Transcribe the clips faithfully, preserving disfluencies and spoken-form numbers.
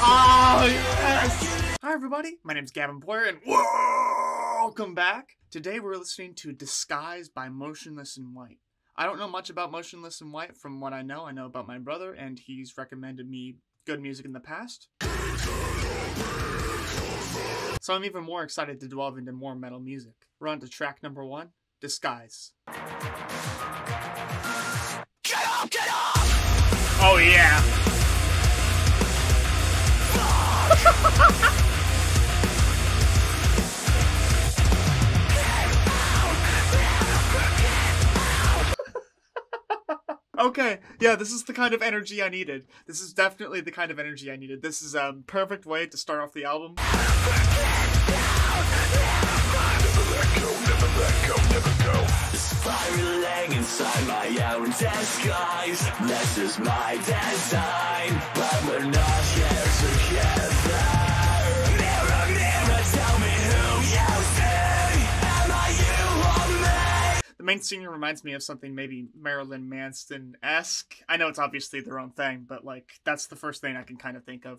Oh, yes! Hi everybody, my name's Gavin Boyer and welcome back! Today we're listening to Disguise by Motionless in White. I don't know much about Motionless in White. From what I know, I know about my brother and he's recommended me good music in the past. So I'm even more excited to delve into more metal music. We're on to track number one, Disguise. Get up, get up! Oh yeah! Okay, yeah, this is the kind of energy I needed. This is definitely the kind of energy I needed. This is a perfect way to start off the album. Spiraling inside my own disguise. This is my design, but we're not here together. Mirror, mirror, tell me who you see. Am I you or me? The main singer reminds me of something maybe Marilyn Manson-esque. I know it's obviously their own thing, but like that's the first thing I can kind of think of.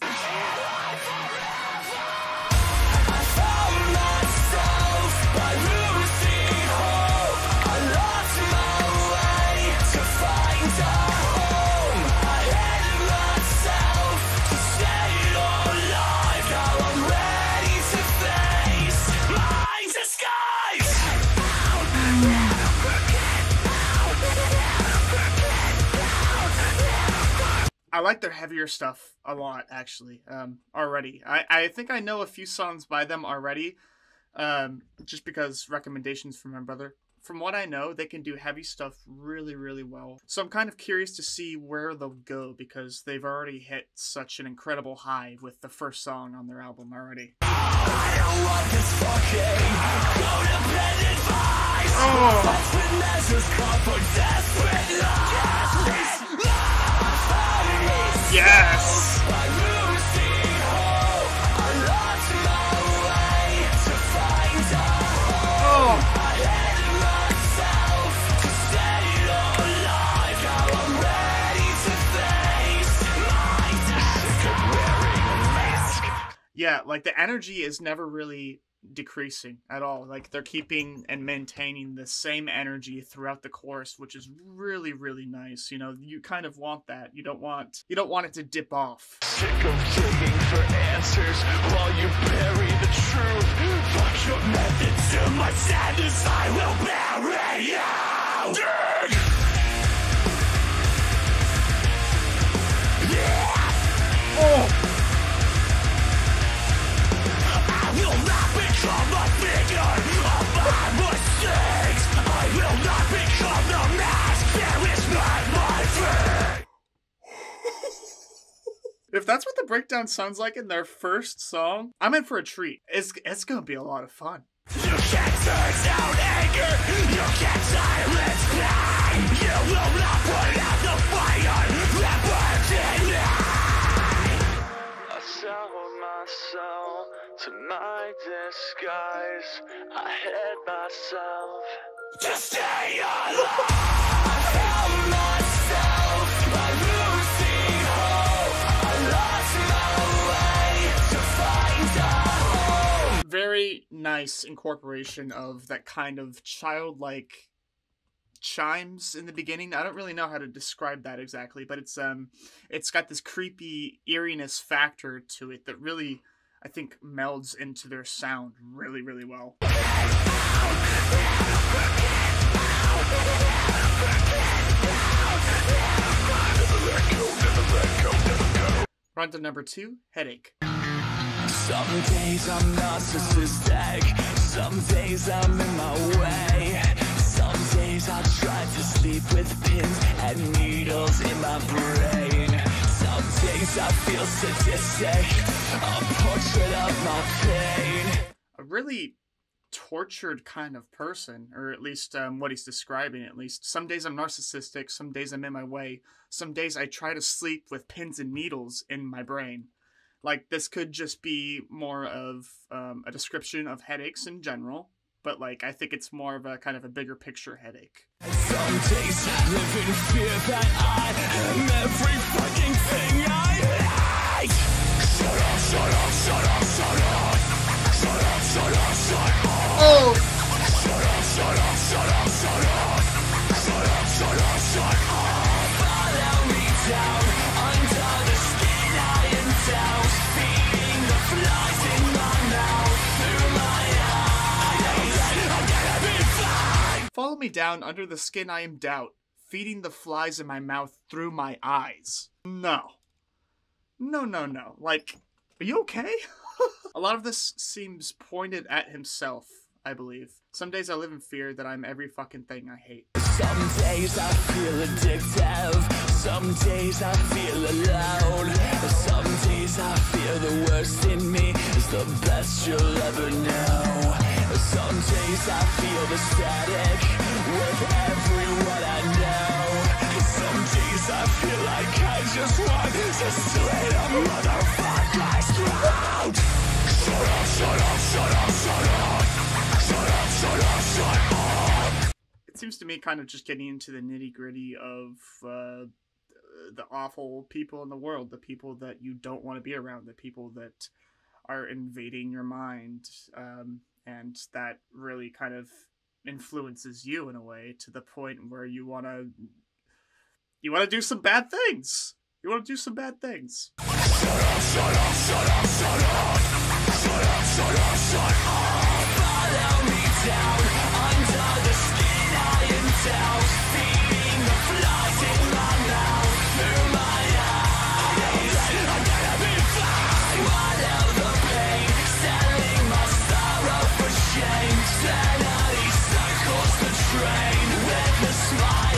I like their heavier stuff a lot, actually, um, already. I, I think I know a few songs by them already, um, just because recommendations from my brother. From what I know, they can do heavy stuff really, really well. So I'm kind of curious to see where they'll go, because they've already hit such an incredible high with the first song on their album already. I don't want this fucking codependent vice. Oh. That's when measures come for desperate lies. Yes! Oh! Yeah, like the energy is never really decreasing at all. Like they're keeping and maintaining the same energy throughout the chorus, which is really, really nice. You know, you kind of want that. You don't want you don't want it to dip off. Sick of digging for answers while you bury the truth. Fuck your methods to my sadness, I will bury you. Dig! Yeah! Oh! If that's what the breakdown sounds like in their first song, I'm in for a treat. It's it's gonna be a lot of fun. You can't turn down anger, you can't silence pain. You will not put out the fire that burns in. I sold my soul to my disguise. I hid myself to stay alive. Very nice incorporation of that kind of childlike chimes in the beginning. I don't really know how to describe that exactly, but it's um, it's got this creepy eeriness factor to it that really, I think, melds into their sound really, really well. We're on to number two, Headache. Some days I'm narcissistic, some days I'm in my way. Some days I try to sleep with pins and needles in my brain. Some days I feel sadistic, a portrait of my pain. A really tortured kind of person, or at least um, what he's describing at least. Some days I'm narcissistic, some days I'm in my way. Some days I try to sleep with pins and needles in my brain. Like, this could just be more of um, a description of headaches in general, but, like, I think it's more of a kind of a bigger picture headache. Some days I live in fear that I am every fucking thing I hate. held me down under the skin I am doubt, feeding the flies in my mouth through my eyes. No. No, no, no. Like, are you okay? A lot of this seems pointed at himself, I believe. Some days I live in fear that I'm every fucking thing I hate. Some days I feel addictive. Some days I feel alone. Some days I feel the worst in me is the best you'll ever know. Some days I feel the static with everyone I know. Some days I feel like I just want to slit a motherfucker's throat. Shut up, shut up, shut up, shut up. Shut up, shut up, shut up. It seems to me kind of just getting into the nitty-gritty of uh, the awful people in the world, the people that you don't want to be around, the people that are invading your mind, um, and that really kind of influences you in a way to the point where you want to you want to do some bad things. You want to do some bad things. Shut up, shut up, shut up, shut up. Shut up, shut up, shut up. Follow me down under the skin I am down, feeding the flies in my mouth through my eyes. I'm gonna be fine. What out the pain, selling my sorrow for shame. Sanity circles the train with a smile.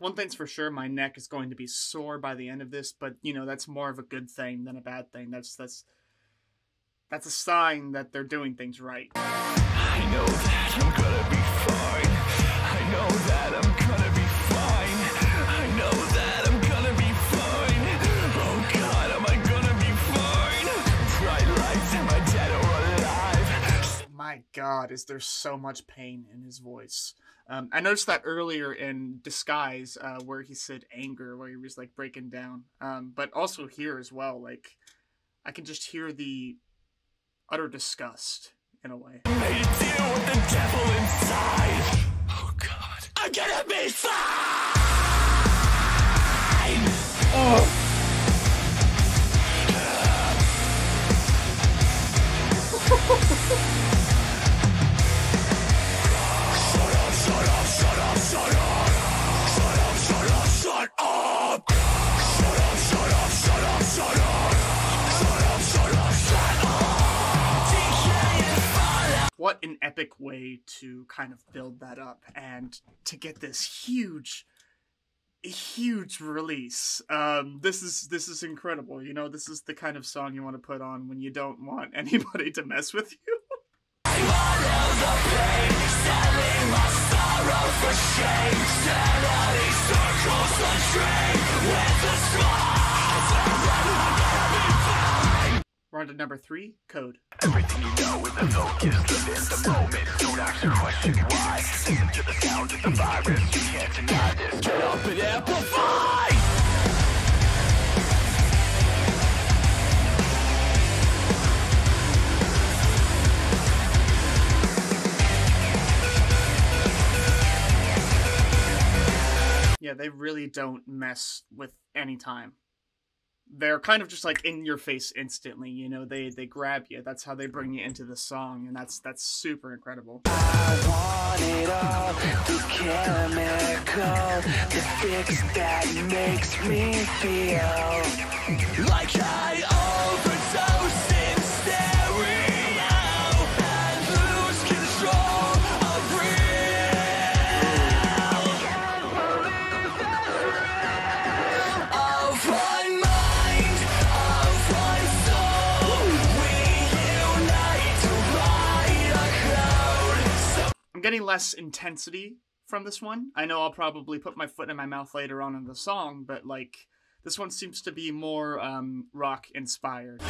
One thing's for sure, my neck is going to be sore by the end of this, but you know, that's more of a good thing than a bad thing. That's that's that's a sign that they're doing things right. I know that I'm gonna be fine. I know that I'm gonna be fine. I know that I'm gonna be fine. Oh God, am I gonna be fine? Bright lights, am I dead or alive? My God, is there so much pain in his voice? Um, I noticed that earlier in Disguise, uh, where he said anger, where he was like breaking down. Um, but also here as well, like I can just hear the utter disgust in a way. I deal with the devil inside. Oh God, I'm gonna be fine. Oh. What an epic way to kind of build that up and to get this huge, huge release. Um, this is this is incredible. You know, this is the kind of song you want to put on when you don't want anybody to mess with you. I want all the pain, selling my sorrow for shame. Sanity circles the train with a smile. We're on to number three, Code. Everything you know is the focus, live in the moment. Don't ask your question why. Listen to the sound of the virus, you can't deny this. Get up and amplify! Yeah, they really don't mess with any time. They're kind of just like in your face instantly, you know, they they grab you. That's how they bring you into the song, and that's that's super incredible. I want it all, the chemical, the fix that makes me feel like I overdosed in stereo and lose control of real of my getting less intensity from this one. I know I'll probably put my foot in my mouth later on in the song, but like this one seems to be more um, rock inspired.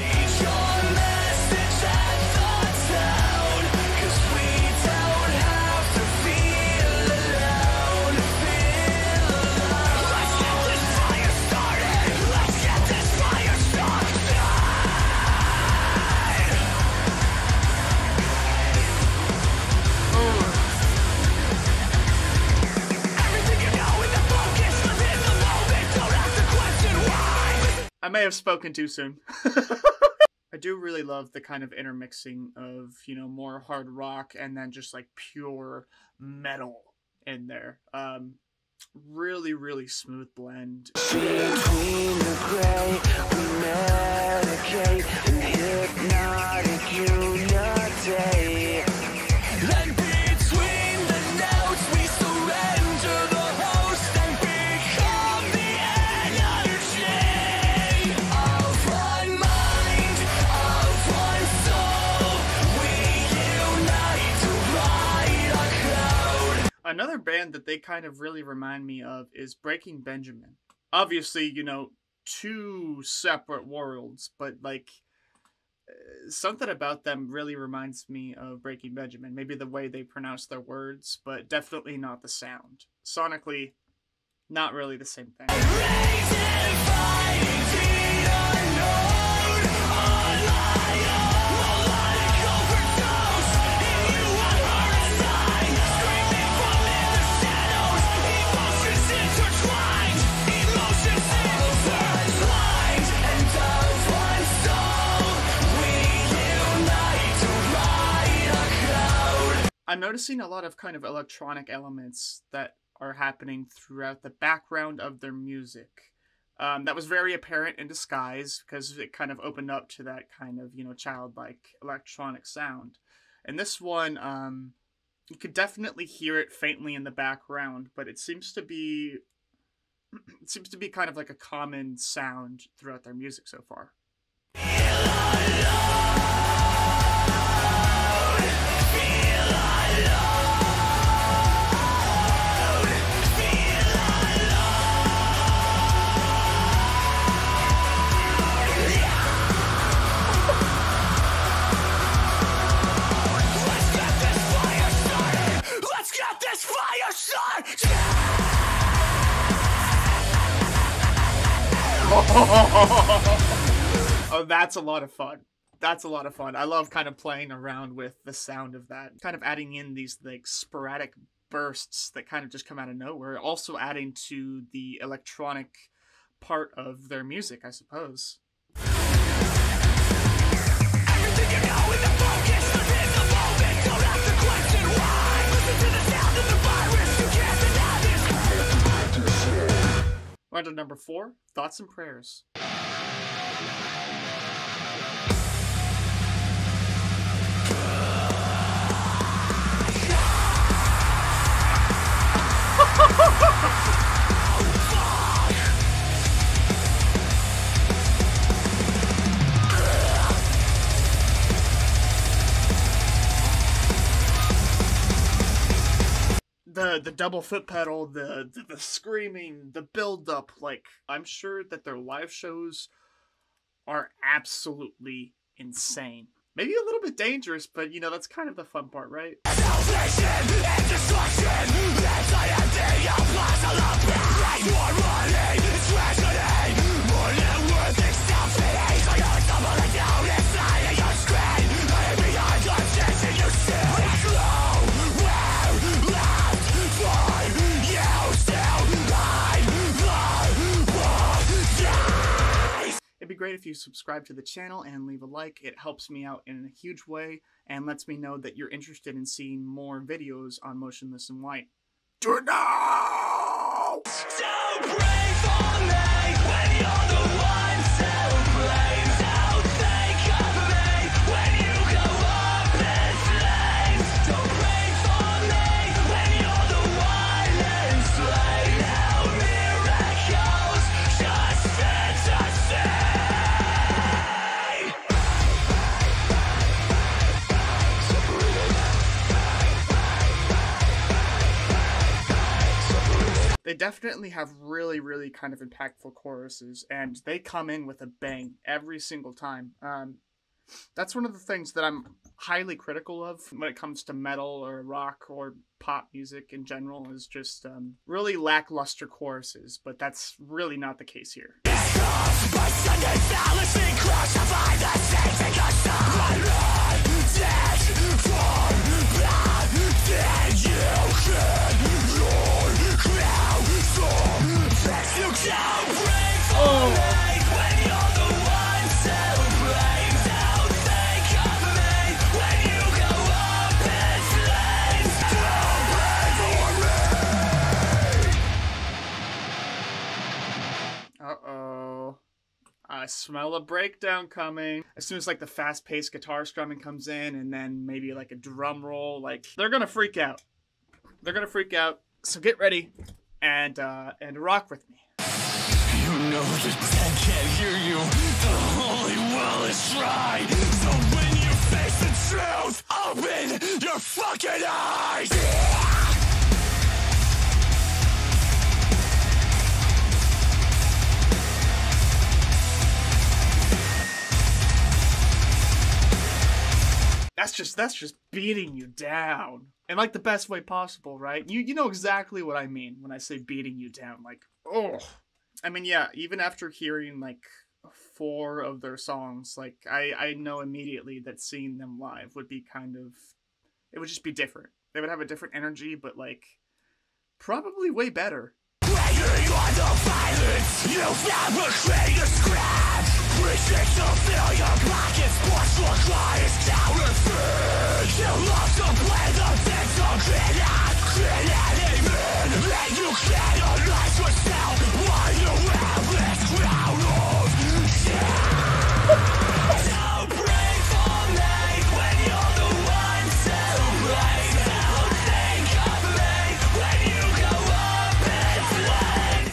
I may have spoken too soon. I do really love the kind of intermixing of, you know, more hard rock and then just like pure metal in there. Um, really, really smooth blend. Between the gray, we medicate and hypnotic unity. Like between the notes, we surrender the host and become the energy of one mind, of one soul. We unite to ride our cloud. Another band that they kind of really remind me of is Breaking Benjamin. Obviously, you know, two separate worlds, but like, something about them really reminds me of Breaking Benjamin. Maybe the way they pronounce their words, but definitely not the sound. Sonically, not really the same thing. I'm noticing a lot of kind of electronic elements that are happening throughout the background of their music. Um, that was very apparent in Disguise because it kind of opened up to that kind of, you know, childlike electronic sound. And this one, um, you could definitely hear it faintly in the background, but it seems to be, it seems to be kind of like a common sound throughout their music so far. Oh, that's a lot of fun. That's a lot of fun. I love kind of playing around with the sound of that, kind of adding in these like sporadic bursts that kind of just come out of nowhere, also adding to the electronic part of their music, I suppose. Everything you know in the focus, live in the moment, don't have to question why. Listen to the sound of the virus, you can't deny this. We're on to number four, Thoughts and Prayers. The, the double foot pedal, the, the the screaming, the build up, like, I'm sure that their live shows are absolutely insane. Maybe a little bit dangerous, but you know, that's kind of the fun part, right? It'd be great if you subscribe to the channel and leave a like. It helps me out in a huge way and lets me know that you're interested in seeing more videos on Motionless in White. Do it now! Don't pray for me when you're the one who blames. Don't think of me when you go up in flames. Don't pray for me when you're the one enslaved. Now miracles just fantasy. They definitely have really, really kind of impactful choruses, and they come in with a bang every single time. Um, that's one of the things that I'm highly critical of when it comes to metal or rock or pop music in general, is just um, really lackluster choruses, but that's really not the case here. Oh. I smell a breakdown coming. As soon as like the fast-paced guitar strumming comes in and then maybe like a drum roll, like they're gonna freak out. They're gonna freak out. So get ready and uh, and rock with me. You know that Dad can't hear you. The holy well is dry. So when you face the truth, open your fucking eyes. Yeah! That's just that's just beating you down. And like the best way possible, right? You you know exactly what I mean when I say beating you down. Like, oh. I mean, yeah, even after hearing like four of their songs, like I, I know immediately that seeing them live would be kind of, it would just be different. They would have a different energy, but like probably way better. When you're the violence, you never create a scratch. Resist to fill your pockets, watch your clients counterfeit. You love to play the victim, cannot create any man. And you can't analyze yourself while you have this crown of shit. So pray for me when you're the one to blame. Don't think of me when you go up in flames.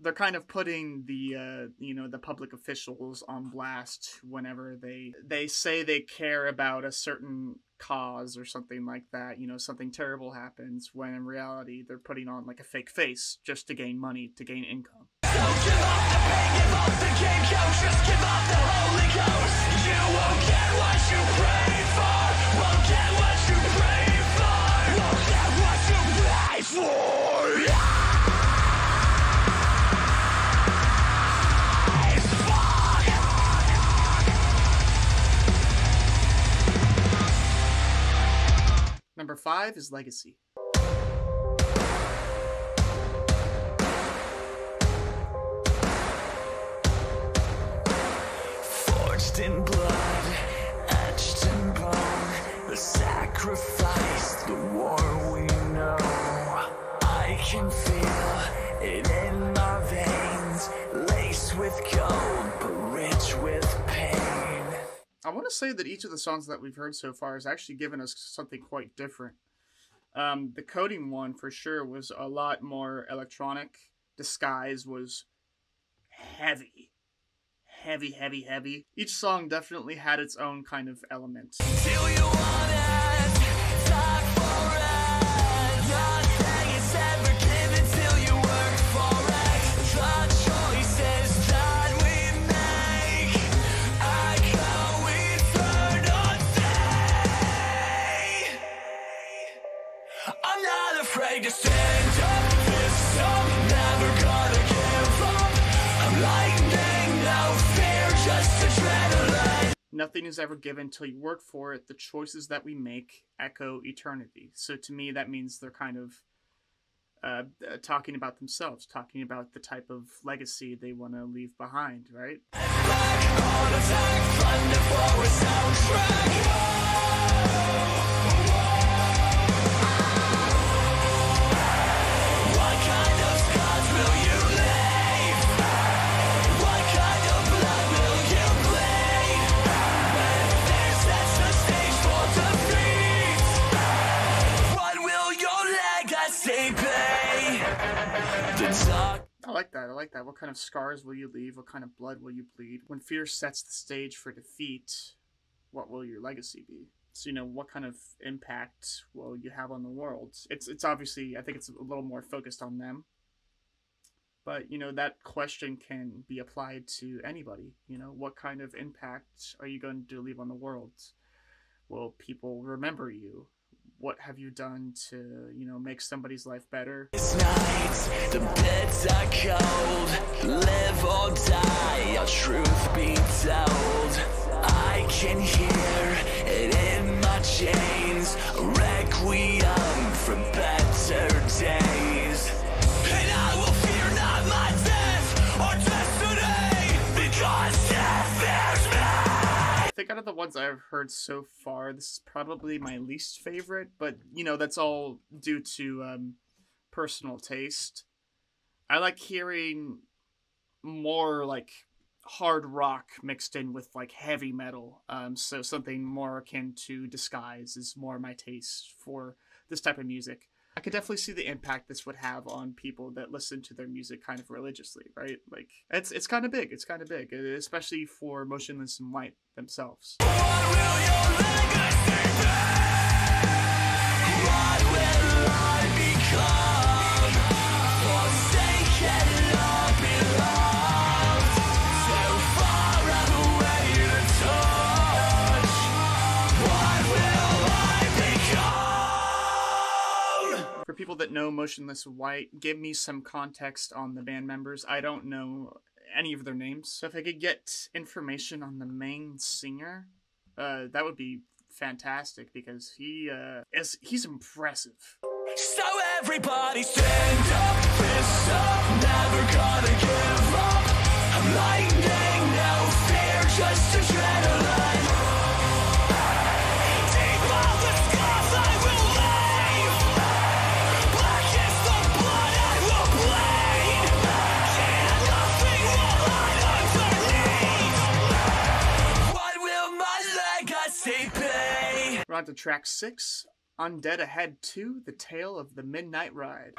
They're kind of putting the, uh, you know, the public officials on blast whenever they they say they care about a certain cause or something like that. You know, something terrible happens when in reality they're putting on like a fake face just to gain money, to gain income. Don't give up the pain, give up the game, don't just give up the Holy Ghost. You won't get what you pray for, won't get what you pray for, won't get what you pray for. Yeah! Number five is legacy. Forged in blood, etched in bone, the sacrifice, the war we know. I can feel it in my veins, laced with gold, but rich with pain. I want to say that each of the songs that we've heard so far has actually given us something quite different. Um, the coding one, for sure, was a lot more electronic. Disguise was heavy. Heavy, heavy, heavy. Each song definitely had its own kind of element. Till you want it, talk for it. Nothing is ever given till you work for it. The choices that we make, I go. I'm not afraid to stand up, fist up, never gonna give up. I'm lightning, no fear, just adrenaline. Nothing is ever given till you work for it. The choices that we make echo eternity. So to me, that means they're kind of uh, talking about themselves, talking about the type of legacy they want to leave behind, right? Back on attack, thunder for a soundtrack. I like that, I like that. What kind of scars will you leave? What kind of blood will you bleed? When fear sets the stage for defeat, what will your legacy be? So, you know, what kind of impact will you have on the world? It's it's obviously, I think it's a little more focused on them. But, you know, that question can be applied to anybody. You know, what kind of impact are you going to leave on the world? Will people remember you? What have you done to, you know, make somebody's life better? It's night, the beds are cold, live or die, our truth be told. I can hear it in my chains, a requiem for better days. And I will fear not my death or destiny, because death fears me. I think out of the ones I've heard so far, this is probably my least favorite, but, you know, that's all due to um, personal taste. I like hearing more, like, hard rock mixed in with like heavy metal. Um, so something more akin to Disguise is more my taste for this type of music. I could definitely see the impact this would have on people that listen to their music kind of religiously, right? Like it's it's kind of big. It's kind of big, especially for Motionless in White themselves. What will your legacy be? What will I become? Forsaken or beloved, so far away to touch. What will I become? For people that know Motionless in White, give me some context on the band members. I don't know any of their names. So if I could get information on the main singer, uh, that would be fantastic, because he uh, is, he's impressive. So everybody stand up, fist up, never gonna give up. I'm lightning, no fear, just adrenaline. We're on to track six, Undead Ahead two, The Tale of the Midnight Ride.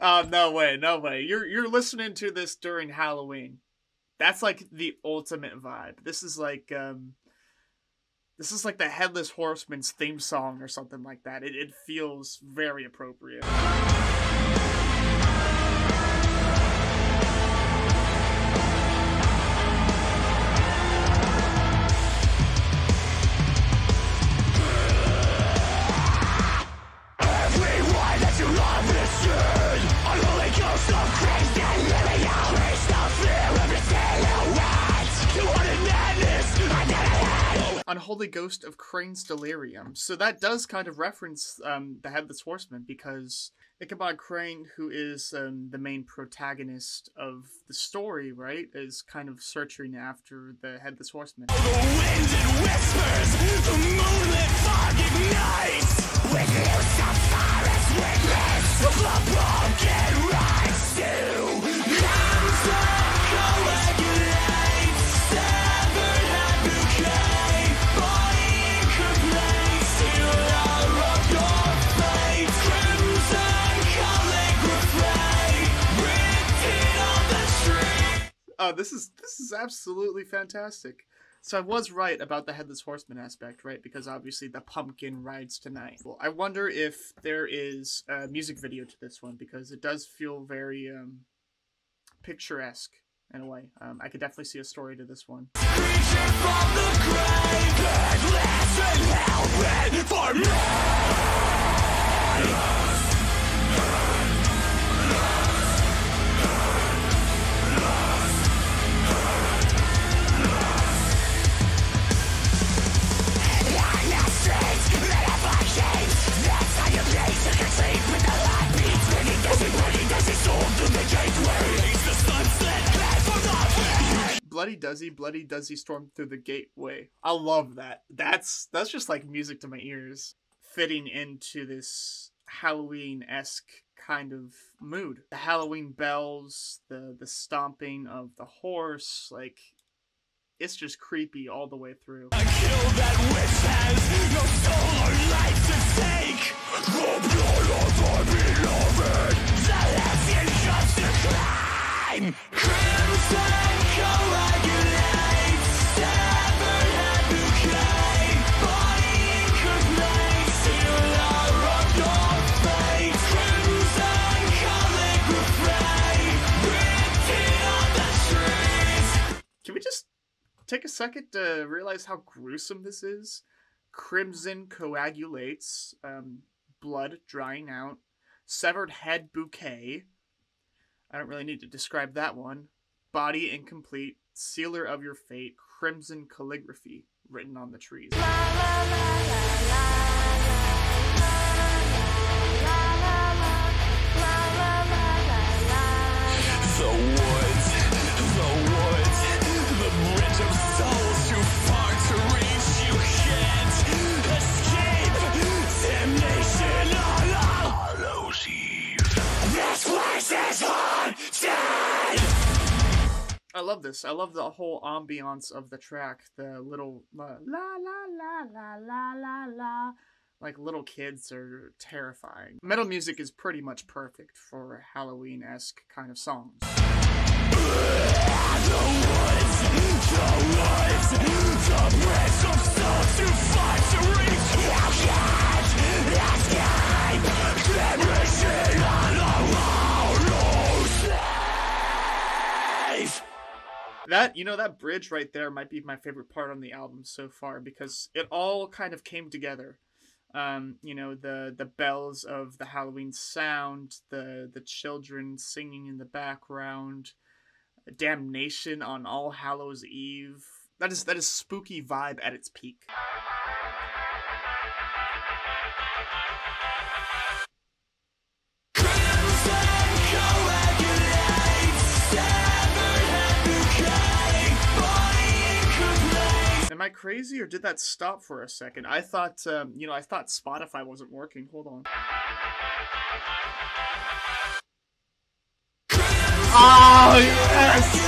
Oh, no way, no way. You're, you're listening to this during Halloween. That's like the ultimate vibe. This is like... Um, This is like the Headless Horseman's theme song or something like that. It, it feels very appropriate. Everyone that you love is dead. I'm only ghost of crazy living out. Waste of fear, every silhouette. You want an madness, I did it. Unholy Ghost of Crane's Delirium. So that does kind of reference um, the Headless Horseman, because Ichabod Crane, who is um, the main protagonist of the story, right, is kind of searching after the Headless Horseman. The wind and whispers, the moonlit fog ignites. With you, Sapphira's witness of the broken rights to lands that coagulate, severed and bouquet. Uh, this is this is absolutely fantastic. So I was right about the Headless Horseman aspect, right? Because obviously the pumpkin rides tonight. Well, I wonder if there is a music video to this one, because it does feel very um, picturesque in a way. Um, I could definitely see a story to this one. Creature from the grave, and last and hell for me. Bloody Duzzy, Bloody Duzzy stormed through the gateway. I love that. That's that's just like music to my ears. Fitting into this Halloween-esque kind of mood. The Halloween bells, the the stomping of the horse, like it's just creepy all the way through. I kill that witch has no soul or life to take. The blood of our beloved, the lesson just to climb. Crimson coagulate, severed head bouquet. Body incomplete, sealer of your fate. Crimson calligraphy, written on the trees. Can we just take a second to realize how gruesome this is? Crimson coagulates, um, blood drying out, severed head bouquet. I don't really need to describe that one. Body incomplete, sealer of your fate, crimson calligraphy written on the trees. La, la, la, la, la, la. The woods, the woods, the bridge this. I love the whole ambiance of the track. The little uh, la la la la la la la. Like, little kids are terrifying. Metal music is pretty much perfect for Halloween-esque kind of songs. That, you know, that bridge right there might be my favorite part on the album so far, because it all kind of came together. Um, you know, the the bells of the Halloween sound, the the children singing in the background, damnation on All Hallows Eve. That is that is spooky vibe at its peak. Am I crazy, or did that stop for a second? I thought, um, you know, I thought Spotify wasn't working. Hold on. Oh, yes.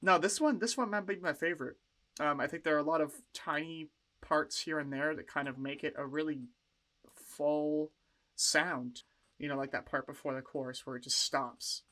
No, this one, this one might be my favorite. Um, I think there are a lot of tiny parts here and there that kind of make it a really full sound. You know, like that part before the chorus where it just stops.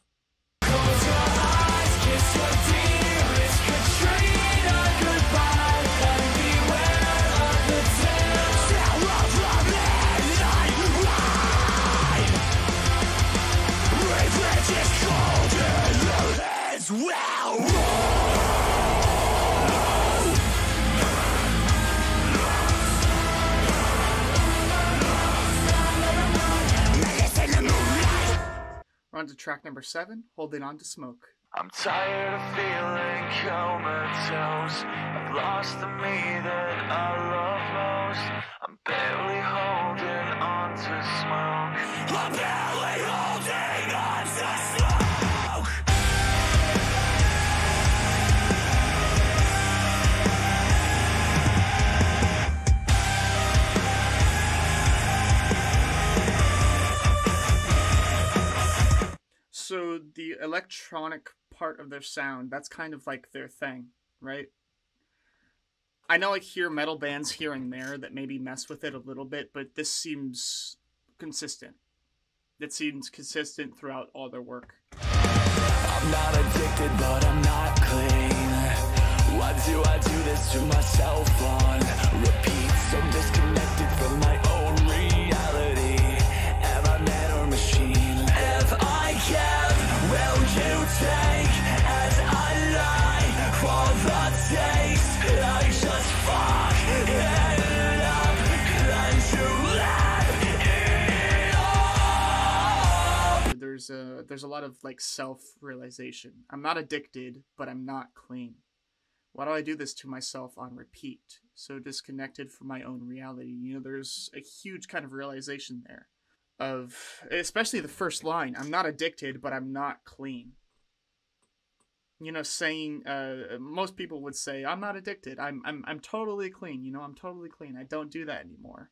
On to track number seven, Holding On to Smoke. I'm tired of feeling comatose. I've lost the me that I love most. I'm barely holding on to smoke. I'm barely holding on to So the electronic part of their sound, that's kind of like their thing, right? I know I hear metal bands here and there that maybe mess with it a little bit, but this seems consistent. It seems consistent throughout all their work. I'm not addicted, but I'm not clean. Why do I do this to myself on repeat? So disconnected from my own reality. Am I man or machine? If I can, will you take as I lie for the taste? I just fucking love, and you let it all. There's a there's a lot of like self-realization. I'm not addicted, but I'm not clean. Why do I do this to myself on repeat? So disconnected from my own reality. You know, there's a huge kind of realization there. Of especially the first line, I'm not addicted, but I'm not clean. You know, saying uh, most people would say, I'm not addicted. I'm I'm I'm totally clean. You know, I'm totally clean. I don't do that anymore.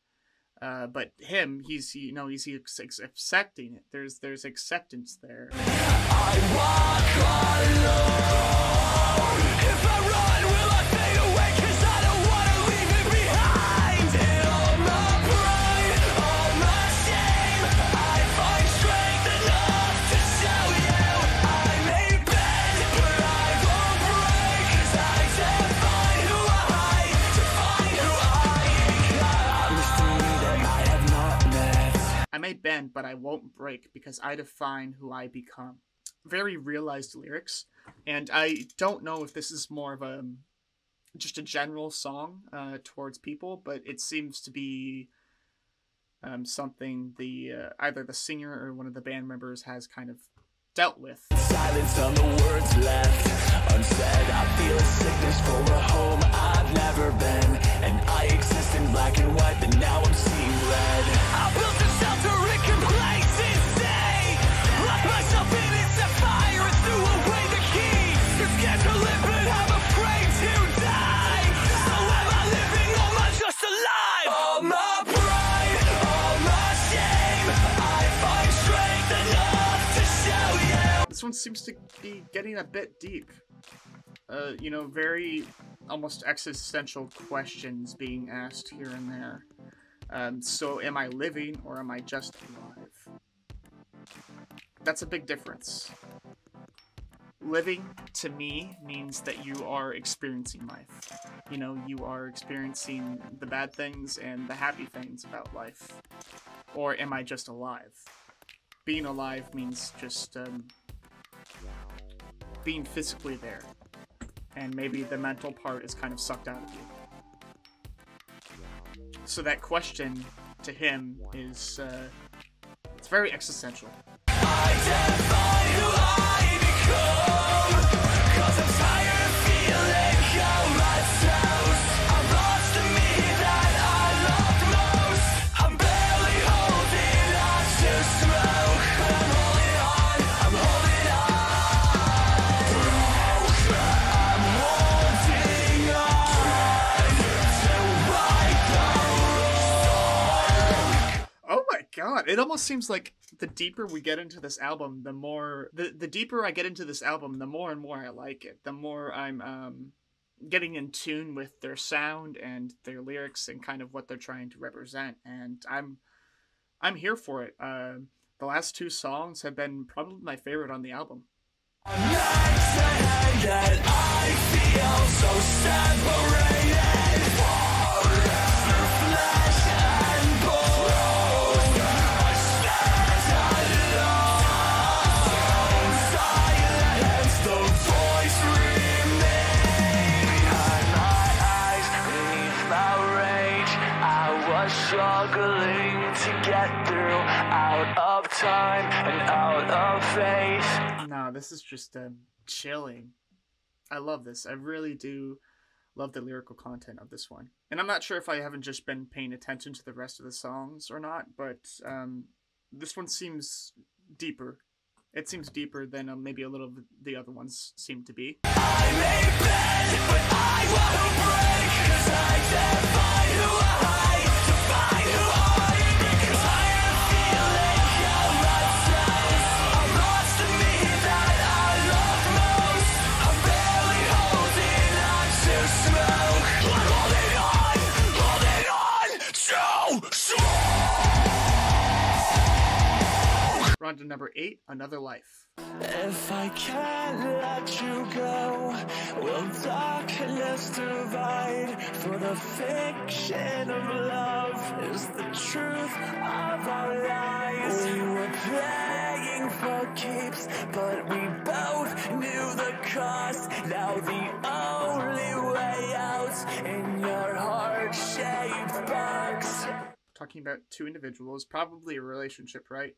Uh, but him, he's you know he's, he's accepting it. There's there's acceptance there. I walk alone. If I run, will I fade away? 'Cause I don't wanna leave it behind. And all my pride, all my I may bend, but I won't break, because I define who I become. Very realized lyrics, and I don't know if this is more of a just a general song uh, towards people, but it seems to be um, something the uh, either the singer or one of the band members has kind of dealt with. Silence on the words left unsaid. I feel sickness for a home I've never been. And I exist in black and white, but now I'm seeing red. I built this out to recompense. This one seems to be getting a bit deep. Uh, you know, very almost existential questions being asked here and there. Um, so am I living or am I just alive? That's a big difference. Living, to me, means that you are experiencing life. You know, you are experiencing the bad things and the happy things about life. Or am I just alive? Being alive means just, um, being physically there, and maybe the mental part is kind of sucked out of you. So that question to him is, uh, it's very existential. I define who I become, 'cause I'm tired of feeling how myself. I've lost the me that I loved most. I'm barely holding on to smoke, but I'm holding on, I'm holding God, it almost seems like the deeper we get into this album, the more the the deeper I get into this album, the more and more I like it. The more I'm um, getting in tune with their sound and their lyrics and kind of what they're trying to represent. And I'm I'm here for it. Uh, the last two songs have been probably my favorite on the album. I'm not saying that I feel so separated. Struggling to get through, out of time and out of faith. Nah, this is just um, chilling. I love this. I really do love the lyrical content of this one. And I'm not sure if I haven't just been paying attention to the rest of the songs or not, but um, this one seems deeper. It seems deeper than uh, maybe a little of the other ones seem to be. I may bend, but I won't break, 'cause I define who I am. We're on to number eight, Another Life. If I can't let you go, will darkness divide? For the fiction of love is the truth of our lies. We were playing for keeps, but we both knew the cost. Now the only way out in your heart-shaped box. Talking about two individuals, probably a relationship, right?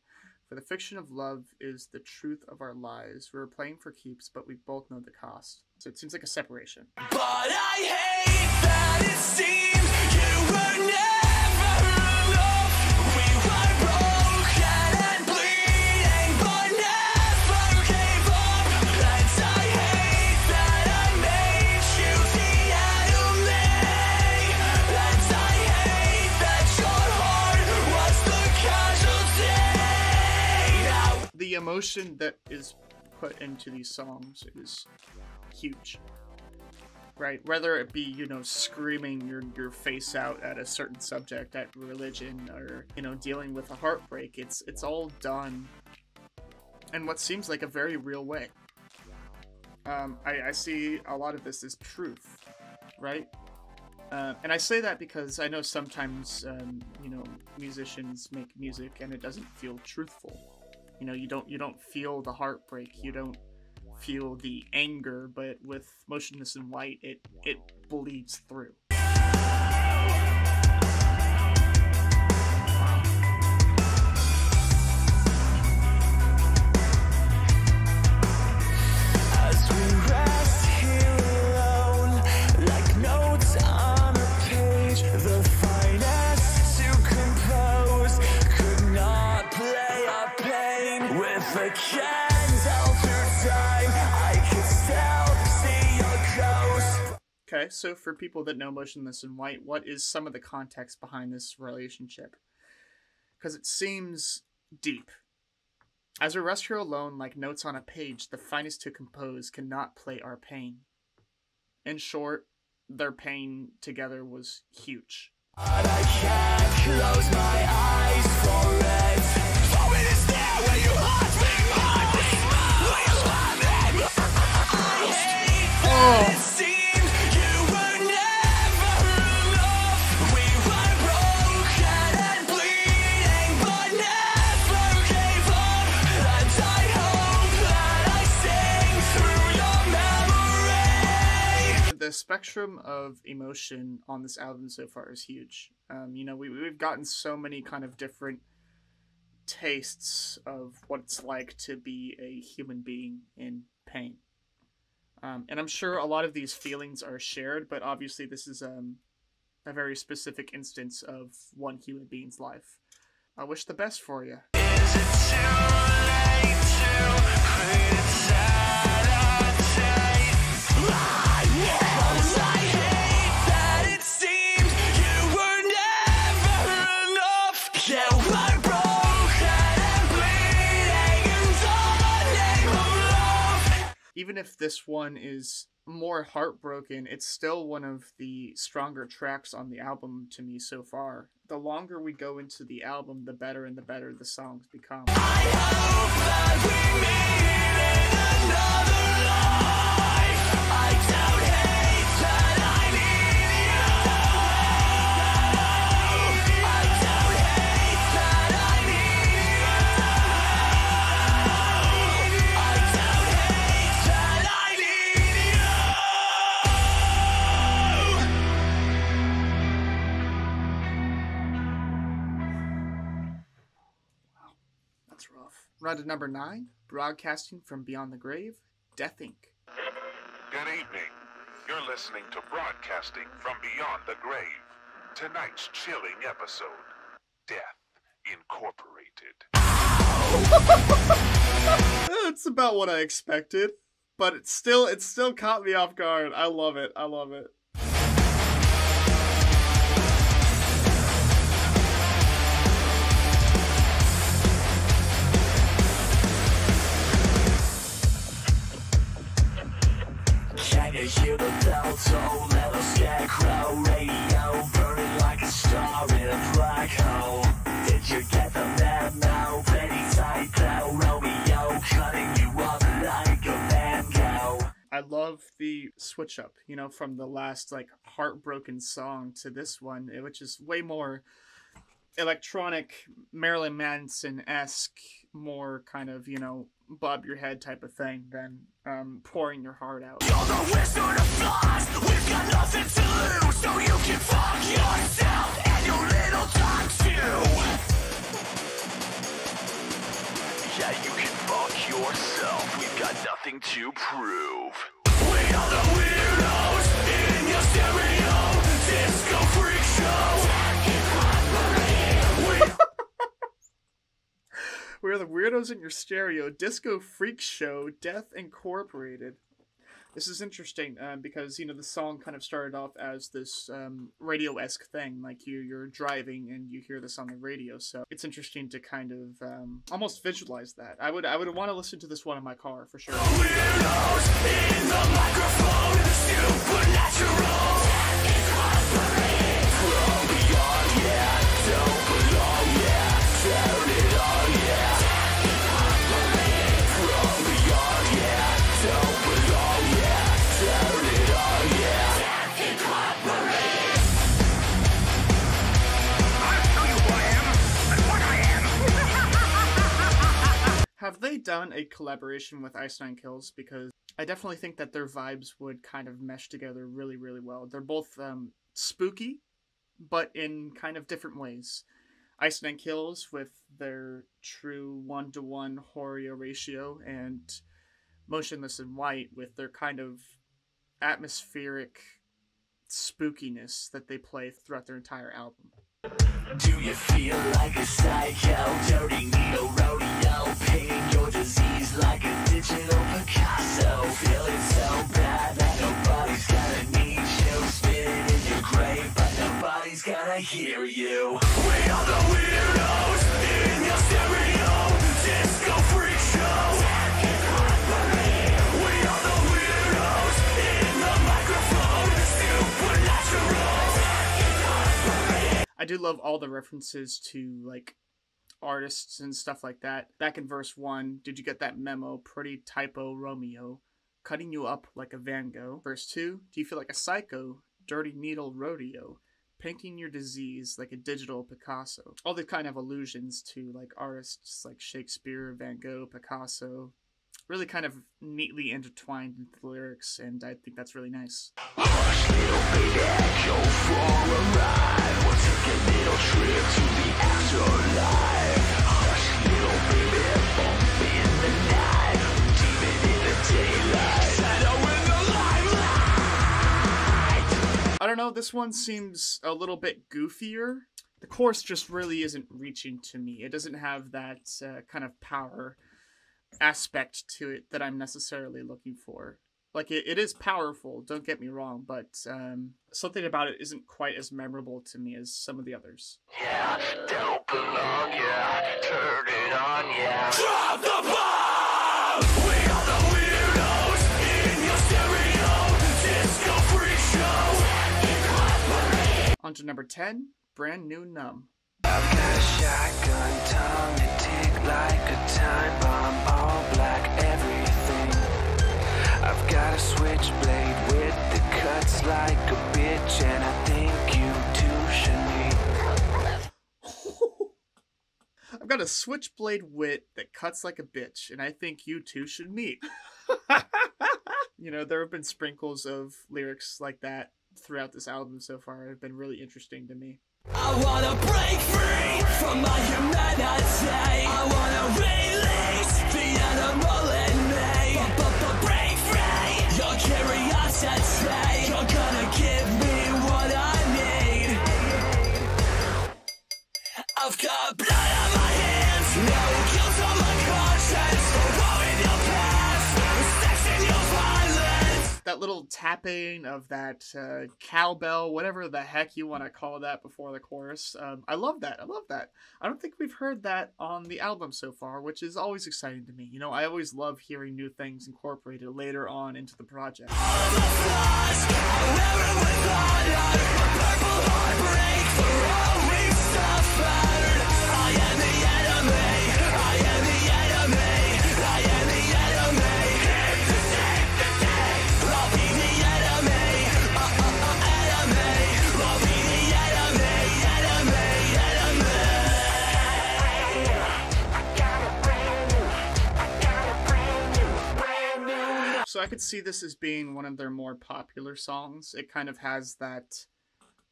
For the fiction of love is the truth of our lies. We're playing for keeps, but we both know the cost. So it seems like a separation. But I hate that it seems you were never enough. We were broken and bleeding, but never gave up. And I hate that I made you the enemy. And I hate that your heart was the casualty. The emotion that is put into these songs is huge, right? Whether it be, you know, screaming your, your face out at a certain subject, at religion, or, you know, dealing with a heartbreak, it's, it's all done in what seems like a very real way. Um, I, I see a lot of this as truth, right? Uh, and I say that because I know sometimes, um, you know, musicians make music and it doesn't feel truthful. You know, you don't you don't feel the heartbreak, you don't feel the anger, but with Motionless in White, it it bleeds through. As we rest here alone, like notes on a page. but can't tell through time. I can still see your ghost. Okay, so for people that know Motionless in White, what is some of the context behind this relationship? Because it seems deep. As a rest here alone, like notes on a page, the finest to compose cannot play our pain. In short, their pain together was huge. But I can't close my eyes for it. For it is there where you haunt me most. I hate that it seemed you were never enough. We were broken and bleeding, but never gave up. And I hope that I sing through your memory. The spectrum of emotion on this album so far is huge. Um, you know, we, we've gotten so many kind of different tastes of what it's like to be a human being in pain. Um, and I'm sure a lot of these feelings are shared, but obviously this is um, a very specific instance of one human being's life. I wish the best for you. Is it too late to even if this one is more heartbroken, it's still one of the stronger tracks on the album to me so far. The longer we go into the album, the better and the better the songs become. I hope that we meet in another life. I don't hate that I need you. I don't hate that I need you. I don't Round number nine, broadcasting from beyond the grave, Death Incorporated. Good evening. You're listening to Broadcasting from Beyond the Grave. Tonight's chilling episode, Death Incorporated. That's about what I expected, but it still it still caught me off guard. I love it. I love it. Hear the bell toll, little scarecrow, radio burning like a star in a black hole. Did you get the memo? Pretty tight bell, Romeo, cutting you up like a mango. I love the switch up, you know, from the last like heartbroken song to this one, which is way more electronic, Marilyn Manson-esque, more kind of, you know, bob your head type of thing than um, pouring your heart out. You're the wizard of flies. We've got nothing to lose, so you can fuck yourself and your little dogs too. Yeah, you can fuck yourself. We've got nothing to prove. We are the weirdos in your stereo disco freak show. We We're the weirdos in your stereo disco freak show, Death Incorporated. This is interesting uh, because, you know, the song kind of started off as this um, radio-esque thing. Like, you, you're driving and you hear this on the radio. So it's interesting to kind of um, almost visualize that. I would I would want to listen to this one in my car for sure. The weirdos in the microphone, supernatural. Have they done a collaboration with Ice Nine Kills? Because I definitely think that their vibes would kind of mesh together really, really well. They're both um, spooky, but in kind of different ways. Ice Nine Kills with their true one-to-one horror ratio, and Motionless in White with their kind of atmospheric spookiness that they play throughout their entire album. Do you feel like a psycho, dirty needle rodeo, painting your desire? do love all the references to, like, artists and stuff like that. Back in verse one, did you get that memo? Pretty typo Romeo. Cutting you up like a Van Gogh. Verse two, do you feel like a psycho? Dirty needle rodeo. Painting your disease like a digital Picasso. All the kind of allusions to, like, artists like Shakespeare, Van Gogh, Picasso. Really kind of neatly intertwined into the lyrics, and I think that's really nice. I don't know, this one seems a little bit goofier. The chorus just really isn't reaching to me. It doesn't have that uh, kind of power aspect to it that I'm necessarily looking for. Like, it, it is powerful, don't get me wrong, but um, something about it isn't quite as memorable to me as some of the others. Yeah, don't belong, yeah, turn it on, yeah. Drop the bomb! We are the weirdos in your stereo, disco freak show. On to number ten, Brand New Numb. I've got a shotgun tongue that tick like a time bomb, all black everything. I've got a switchblade with the cuts like a bitch, and I think you too, Shanique. I've got a switchblade wit that cuts like a bitch, and I think you two should meet. You know, there have been sprinkles of lyrics like that throughout this album so far. It's been really interesting to me. I wanna break free from my humanity. I wanna release the animal in me. B-b-b-break free your curiosity. You're gonna give me what I need. I've got blood on my hands, no guilt on my conscience. War in your past, sex in your violence. That little tapping of that uh, cowbell, whatever the heck you want to call that before the chorus. Um, I love that. I love that. I don't think we've heard that on the album so far, which is always exciting to me. You know, I always love hearing new things incorporated later on into the project. So I could see this as being one of their more popular songs. It kind of has that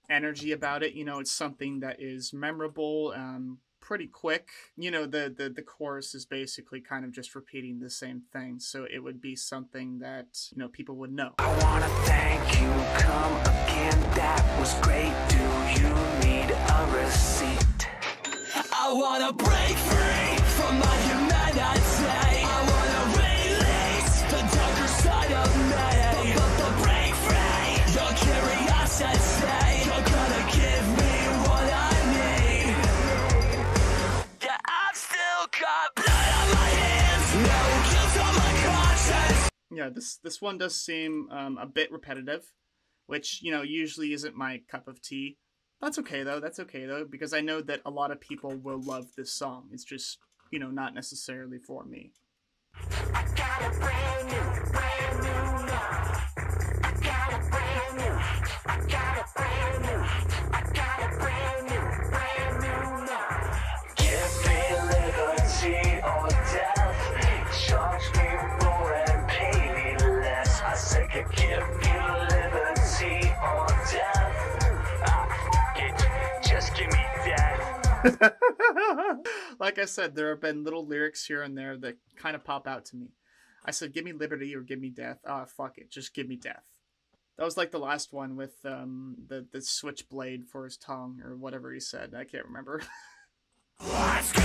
energy about it. You know, it's something that is memorable, um, pretty quick. You know, the, the, the chorus is basically kind of just repeating the same thing. So it would be something that, you know, people would know. I want to thank you. Come again. That was great. Do you need a receipt? I want to break free from my humanity. I want yeah, this this one does seem um, a bit repetitive, which, you know, usually isn't my cup of tea. That's okay though, that's okay though, because I know that a lot of people will love this song. It's just, you know, not necessarily for me. I got a brand new, brand new love. I got a brand new, I got a brand new, I got a brand new, brand new love. Give me liberty or death. Charge me more and pay me less. I say, give me liberty or death. Ah, it, just give me death. Like I said, there have been little lyrics here and there that kind of pop out to me. I said, give me liberty or give me death. Ah, oh, fuck it. Just give me death. That was like the last one with um, the, the switchblade for his tongue or whatever he said. I can't remember. Let's go!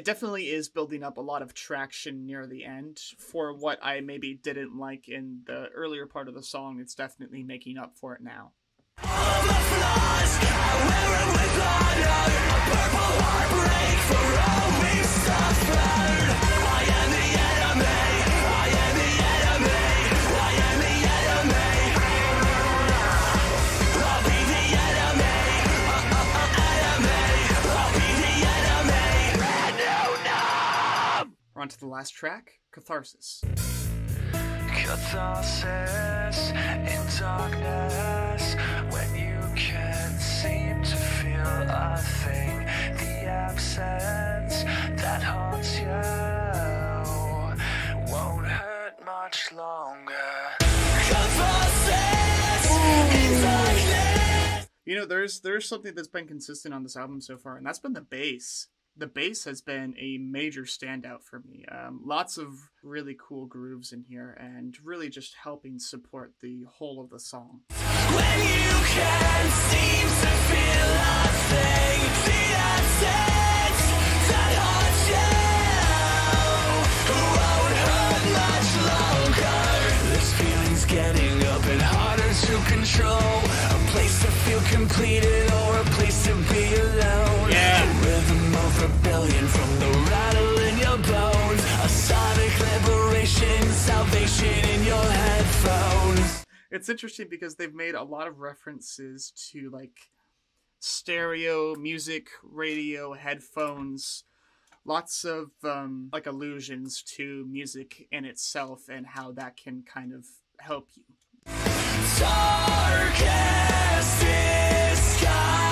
it definitely is building up a lot of traction near the end. For what I maybe didn't like in the earlier part of the song, it's definitely making up for it now. All the flaws I wear it with honor, a purple heartbreak for all we suffered. I am the enemy, I am the enemy, I am the enemy. I'll be the enemy, uh, uh, uh, enemy, I'll be the enemy. Brand new numb! We're on to the last track, Catharsis. Catharsis in darkness, when you can't seem to feel a thing, the absence that haunts you won't hurt much longer. Catharsis. You know, there's there's something that's been consistent on this album so far, and that's been the bass. The bass has been a major standout for me. Um, lots of really cool grooves in here and really just helping support the whole of the song. When you can't seem to feel a thing, the essence that haunts you won't hurt much longer. This feeling's getting up and harder to control. A place to feel completed or a place to be alone. Yeah. Rebellion from the rattle in your bones, a sonic liberation, salvation in your headphones. It's interesting because they've made a lot of references to like stereo, music, radio, headphones, lots of um, like allusions to music in itself and how that can kind of help you. Darkest disguise.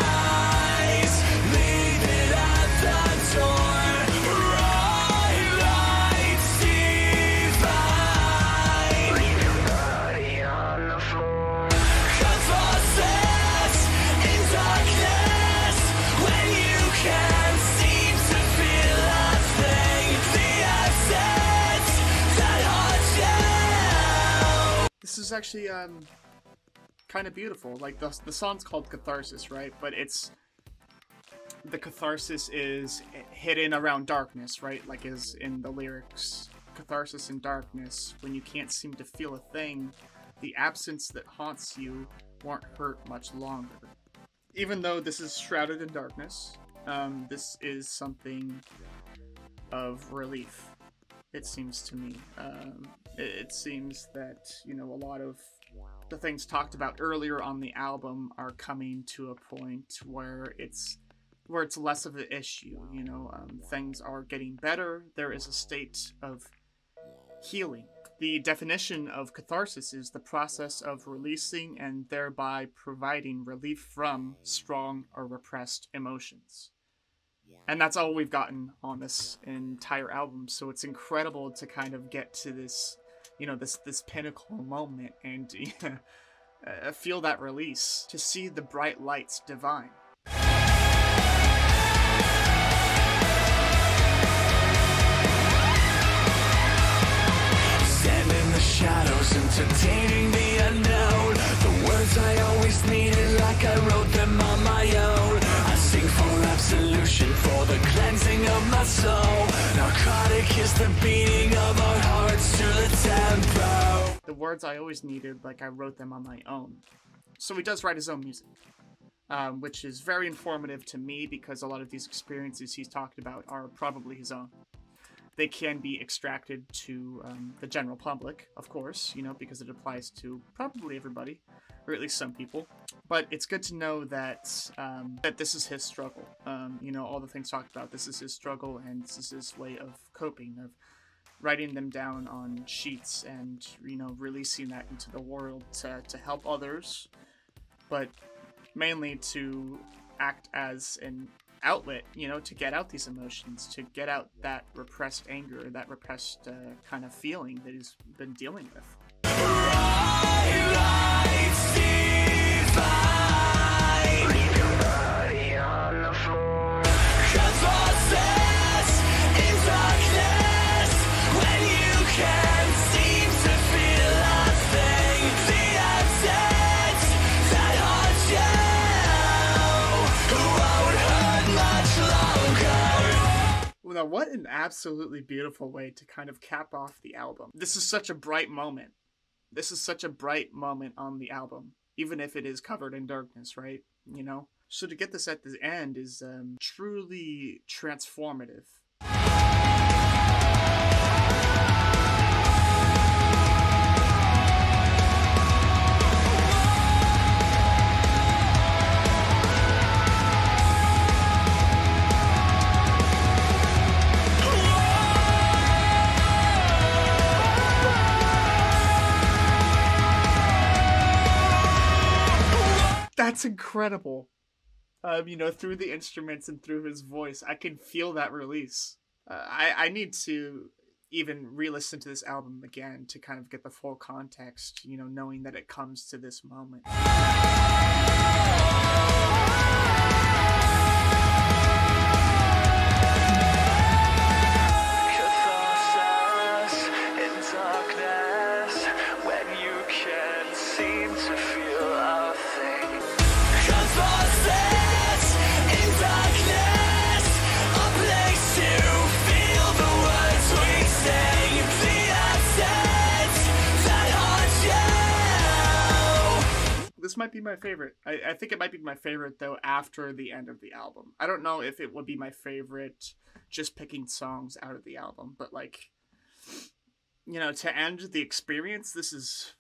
This is actually um, kind of beautiful. Like the, the song's called Catharsis, right? But it's the catharsis is hidden around darkness, right? Like is in the lyrics, catharsis in darkness. When you can't seem to feel a thing, the absence that haunts you won't hurt much longer. Even though this is shrouded in darkness, um, this is something of relief, it seems to me. Um, it, it seems that, you know, a lot of the things talked about earlier on the album are coming to a point where it's where it's less of an issue, you know, um, things are getting better. There is a state of healing. The definition of catharsis is the process of releasing and thereby providing relief from strong or repressed emotions. And that's all we've gotten on this entire album. So it's incredible to kind of get to this, you know, this, this pinnacle moment and yeah, uh, feel that release, to see the bright lights divine. Shadows entertaining the unknown, the words I always needed, like I wrote them on my own. I sing for absolution, for the cleansing of my soul. Narcotic is the beating of our hearts to the tempo. The words I always needed, like I wrote them on my own. So he does write his own music, um, which is very informative to me because a lot of these experiences he's talked about are probably his own. They can be extracted to um, the general public, of course, you know, because it applies to probably everybody, or at least some people. But it's good to know that um, that this is his struggle. Um, you know, all the things talked about, this is his struggle, and this is his way of coping, of writing them down on sheets and, you know, releasing that into the world to, to help others, but mainly to act as an outlet, you know, to get out these emotions, to get out that repressed anger, that repressed uh, kind of feeling that he's been dealing with. know, what an absolutely beautiful way to kind of cap off the album. This is such a bright moment. This is such a bright moment on the album, even if it is covered in darkness, right? You know? So to get this at the end is um, truly transformative. That's incredible. Um, you know, through the instruments and through his voice, I can feel that release. Uh, I, I need to even re-listen to this album again to kind of get the full context, you know, knowing that it comes to this moment. This might be my favorite. I, I think it might be my favorite, though, after the end of the album. I don't know if it would be my favorite just picking songs out of the album, but, like, you know, to end the experience, this is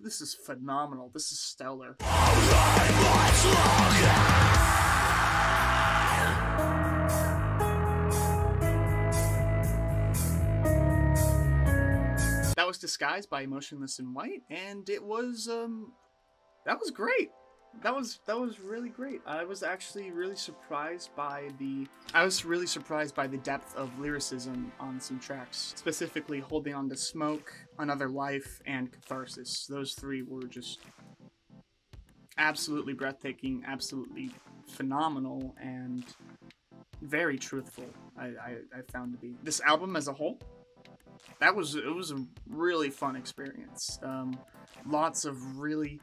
this is phenomenal. This is stellar. That was Disguise by Motionless in White, and it was um that was great. That was that was really great. I was actually really surprised by the I was really surprised by the depth of lyricism on some tracks, specifically Holding On to Smoke, Another Life, and Catharsis. Those three were just absolutely breathtaking, absolutely phenomenal, and very truthful. I, I, I found to be this album as a whole. That was it was a really fun experience. Um, lots of really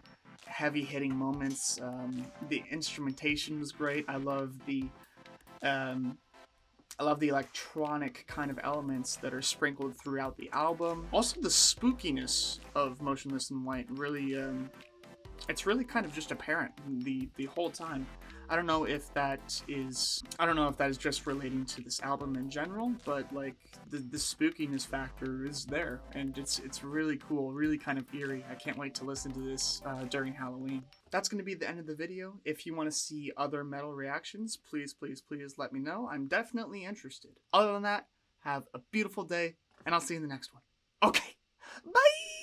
heavy-hitting moments. Um, the instrumentation was great. I love the, um, I love the electronic kind of elements that are sprinkled throughout the album. Also, the spookiness of Motionless in White really, um, it's really kind of just apparent the the whole time. I don't know if that is, I don't know if that is just relating to this album in general, but like the the spookiness factor is there, and it's it's really cool, really kind of eerie. I can't wait to listen to this uh, during Halloween. That's going to be the end of the video. If you want to see other metal reactions, please, please, please let me know. I'm definitely interested. Other than that, have a beautiful day, and I'll see you in the next one. Okay, bye!